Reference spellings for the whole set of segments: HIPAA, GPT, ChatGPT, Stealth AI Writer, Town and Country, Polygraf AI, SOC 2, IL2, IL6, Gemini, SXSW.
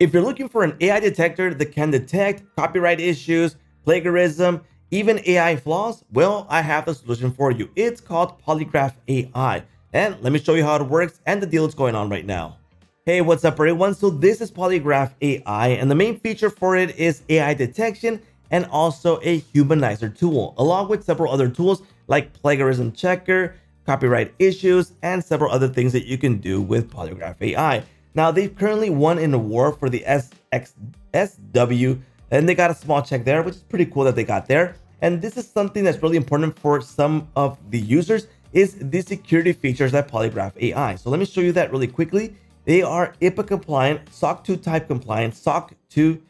If you're looking for an AI detector that can detect copyright issues, plagiarism, even AI flaws, well, I have the solution for you. It's called Polygraf AI. And let me show you how it works and the deal that's going on right now. Hey, what's up everyone? So this is Polygraf AI, and the main feature for it is AI detection and also a humanizer tool, along with several other tools like plagiarism checker, copyright issues, and several other things that you can do with Polygraf AI. Now, they've currently won an award for the SXSW, and they got a small check there, which is pretty cool that they got there. And this is something that's really important for some of the users, is the security features at Polygraf AI. So let me show you that really quickly. They are HIPAA compliant, SOC 2 type compliant, SOC 2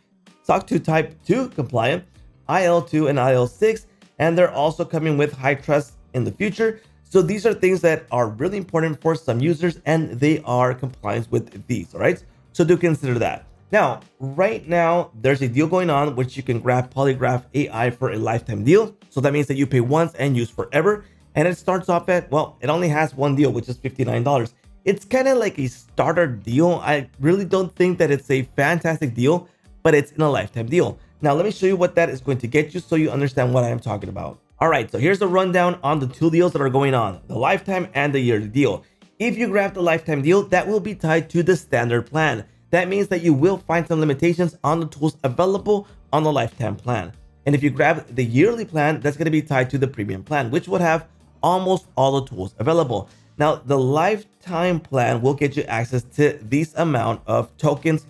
type 2 compliant, IL2 and IL6, and they're also coming with high trust in the future. So these are things that are really important for some users, and they are compliant with these, all right? So do consider that. Now, right now, there's a deal going on which you can grab Polygraf AI for a lifetime deal. So that means that you pay once and use forever. And it starts off at, well, it only has one deal, which is $59. It's kind of like a starter deal. I really don't think that it's a fantastic deal, but it's in a lifetime deal. Now, let me show you what that is going to get you so you understand what I am talking about. All right, so here's a rundown on the two deals that are going on, the lifetime and the yearly deal. If you grab the lifetime deal, that will be tied to the standard plan. That means that you will find some limitations on the tools available on the lifetime plan. And if you grab the yearly plan, that's going to be tied to the premium plan, which would have almost all the tools available. Now, the lifetime plan will get you access to this amount of tokens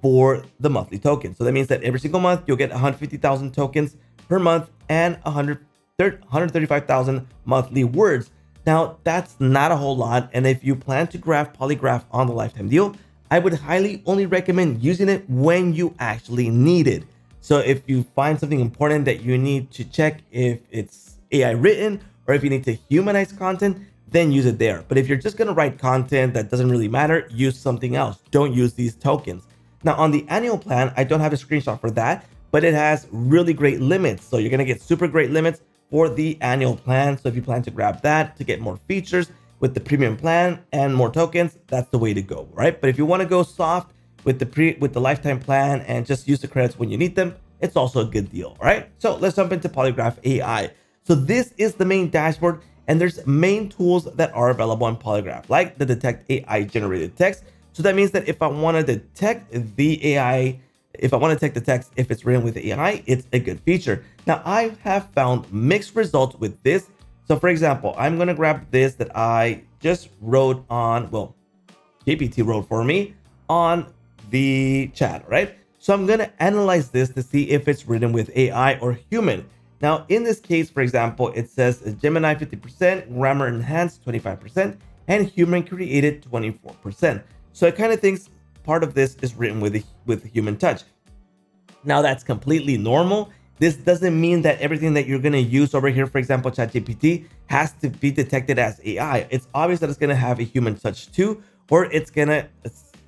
for the monthly token. So that means that every single month, you'll get 150,000 tokens per month and 135,000 monthly words. Now, that's not a whole lot. And if you plan to grab Polygraf on the lifetime deal, I would highly only recommend using it when you actually need it. So if you find something important that you need to check if it's AI written or if you need to humanize content, then use it there. But if you're just gonna write content that doesn't really matter, use something else. Don't use these tokens. Now on the annual plan, I don't have a screenshot for that, but it has really great limits. So you're gonna get super great limits for the annual plan. So if you plan to grab that to get more features, with the premium plan and more tokens, that's the way to go, right? But if you want to go soft with the lifetime plan and just use the credits when you need them, it's also a good deal, all right? So let's jump into Polygraf AI. So this is the main dashboard, and there's main tools that are available on Polygraf, like the detect AI generated text. So that means that if I want to detect the AI, if I want to detect the text, if it's written with AI, it's a good feature. Now I have found mixed results with this. So for example, I'm going to grab this that I just wrote on, well, GPT wrote for me on the chat, right? So I'm going to analyze this to see if it's written with AI or human. Now, in this case, for example, it says Gemini 50%, grammar enhanced 25%, and human created 24%. So it kind of thinks part of this is written with a human touch. Now that's completely normal. This doesn't mean that everything that you're going to use over here, for example, ChatGPT, has to be detected as AI. It's obvious that it's going to have a human touch too, or it's going to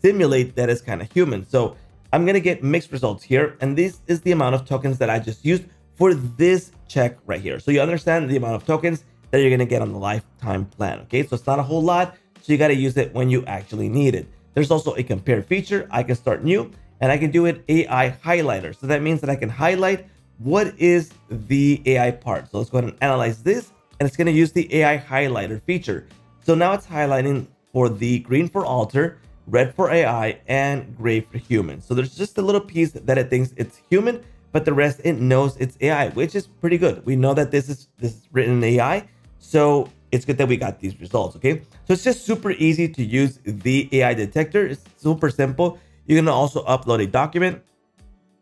simulate that it's kind of human. So I'm going to get mixed results here. And this is the amount of tokens that I just used for this check right here. So you understand the amount of tokens that you're going to get on the lifetime plan. Okay, so it's not a whole lot. So you got to use it when you actually need it. There's also a compare feature. I can start new and I can do an AI highlighter. So that means that I can highlight what is the AI part. So let's go ahead and analyze this, and it's going to use the AI highlighter feature. So now it's highlighting for the green for alter, red for AI, and gray for human. So there's just a little piece that it thinks it's human, but the rest it knows it's AI, which is pretty good. We know that this is written in AI, so it's good that we got these results. Okay, so it's just super easy to use the AI detector. It's super simple. You're going to also upload a document.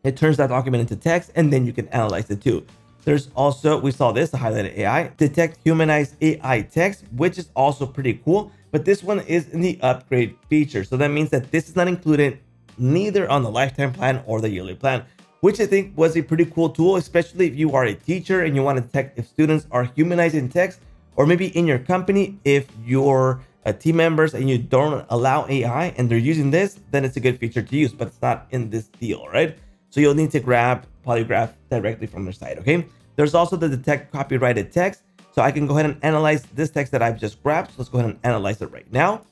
It turns that document into text, and then you can analyze it too. There's also, we saw this, the highlighted AI, detect humanized AI text, which is also pretty cool, but this one is in the upgrade feature. So that means that this is not included neither on the lifetime plan or the yearly plan, which I think was a pretty cool tool, especially if you are a teacher and you want to detect if students are humanizing text, or maybe in your company, if you're team members and you don't allow AI and they're using this, then it's a good feature to use, but it's not in this deal, right? So you'll need to grab Polygraf directly from their site, okay? There's also the detect copyrighted text. So I can go ahead and analyze this text that I've just grabbed. So let's go ahead and analyze it right now.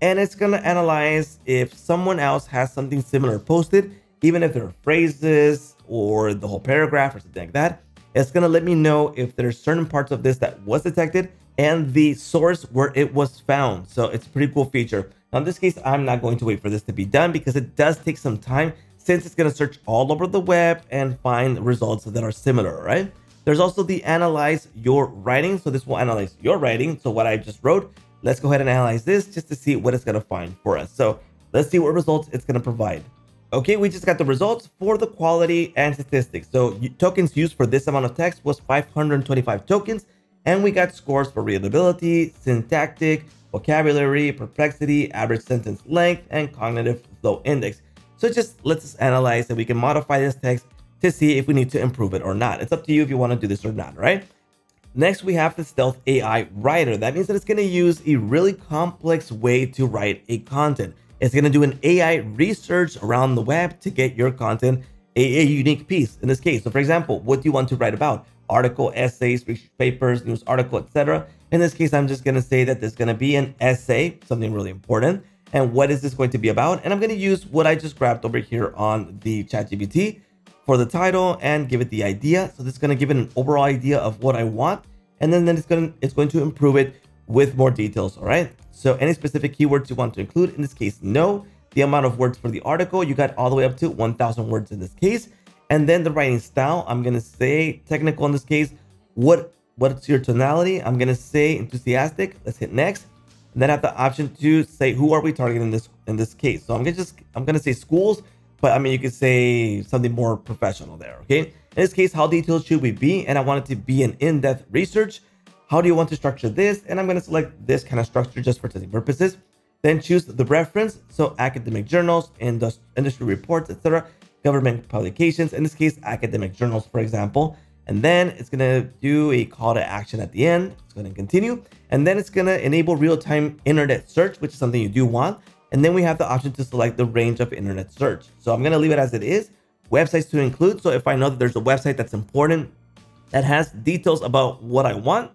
and it's gonna analyze if someone else has something similar posted, even if there are phrases or the whole paragraph or something like that. It's gonna let me know if there's certain parts of this that was detected and the source where it was found. So it's a pretty cool feature. Now in this case, I'm not going to wait for this to be done because it does take some time since it's gonna search all over the web and find results that are similar, right? There's also the analyze your writing. So this will analyze your writing. So what I just wrote, let's go ahead and analyze this just to see what it's gonna find for us. So let's see what results it's gonna provide. Okay, we just got the results for the quality and statistics. So tokens used for this amount of text was 525 tokens, and we got scores for readability, syntactic, vocabulary, perplexity, average sentence length, and cognitive flow index. So it just lets us analyze, and we can modify this text to see if we need to improve it or not. It's up to you if you want to do this or not, right? Next, we have the Stealth AI Writer. That means that it's going to use a really complex way to write a content. It's going to do an AI research around the web to get your content a unique piece. In this case, so for example, what do you want to write about? Article, essays, research papers, news article, etc. In this case, I'm just going to say that there's going to be an essay, something really important. And what is this going to be about? And I'm going to use what I just grabbed over here on the ChatGPT for the title and give it the idea. So this is going to give it an overall idea of what I want, and then it's going to improve it with more details. All right, so any specific keywords you want to include, in this case no. The amount of words for the article, you got all the way up to 1,000 words in this case. And then the writing style, I'm going to say technical in this case. What's your tonality? I'm going to say enthusiastic. Let's hit next, and then I have the option to say who are we targeting in this case. So I'm going to say schools, but I mean, you could say something more professional there, okay? In this case, how detailed should we be? And I want it to be an in-depth research. How do you want to structure this? And I'm gonna select this kind of structure just for testing purposes. Then choose the reference. So academic journals, industry reports, etc., government publications. In this case, academic journals, for example. And then it's gonna do a call to action at the end. It's gonna continue. And then it's gonna enable real-time internet search, which is something you do want. And then we have the option to select the range of internet search. So I'm going to leave it as it is. Websites to include. So if I know that there's a website that's important that has details about what I want,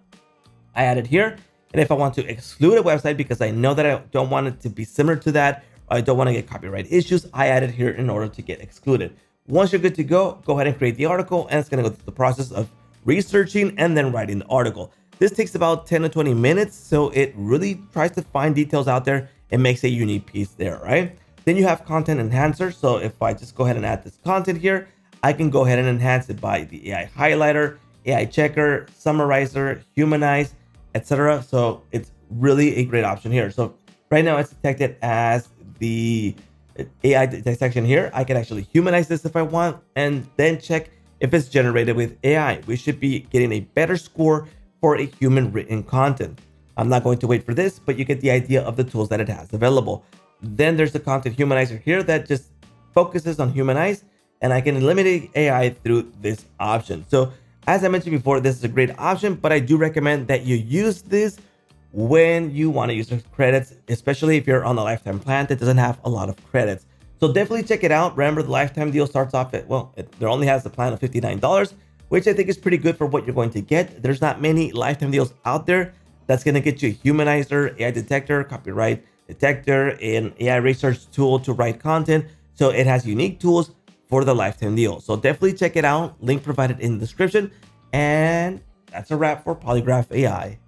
I add it here. And if I want to exclude a website because I know that I don't want it to be similar to that, I don't want to get copyright issues, I add it here in order to get excluded. Once you're good to go, go ahead and create the article, and it's going to go through the process of researching and then writing the article. This takes about 10 to 20 minutes. So it really tries to find details out there. It makes a unique piece there, right? Then you have content enhancer. So if I just go ahead and add this content here, I can go ahead and enhance it by the AI highlighter, AI checker, summarizer, humanize, etc. So it's really a great option here. So right now it's detected as the AI detection here. I can actually humanize this if I want, and then check if it's generated with AI. We should be getting a better score for a human written content. I'm not going to wait for this, but you get the idea of the tools that it has available. Then there's the content humanizer here that just focuses on humanize, and I can eliminate AI through this option. So as I mentioned before, this is a great option, but I do recommend that you use this when you want to use your credits, especially if you're on the lifetime plan that doesn't have a lot of credits. So definitely check it out. Remember, the lifetime deal starts off at, well, it only has a plan of $59, which I think is pretty good for what you're going to get. There's not many lifetime deals out there that's going to get you a humanizer, AI detector, copyright detector, and AI research tool to write content. So it has unique tools for the lifetime deal. So definitely check it out. Link provided in the description. And that's a wrap for Polygraf AI.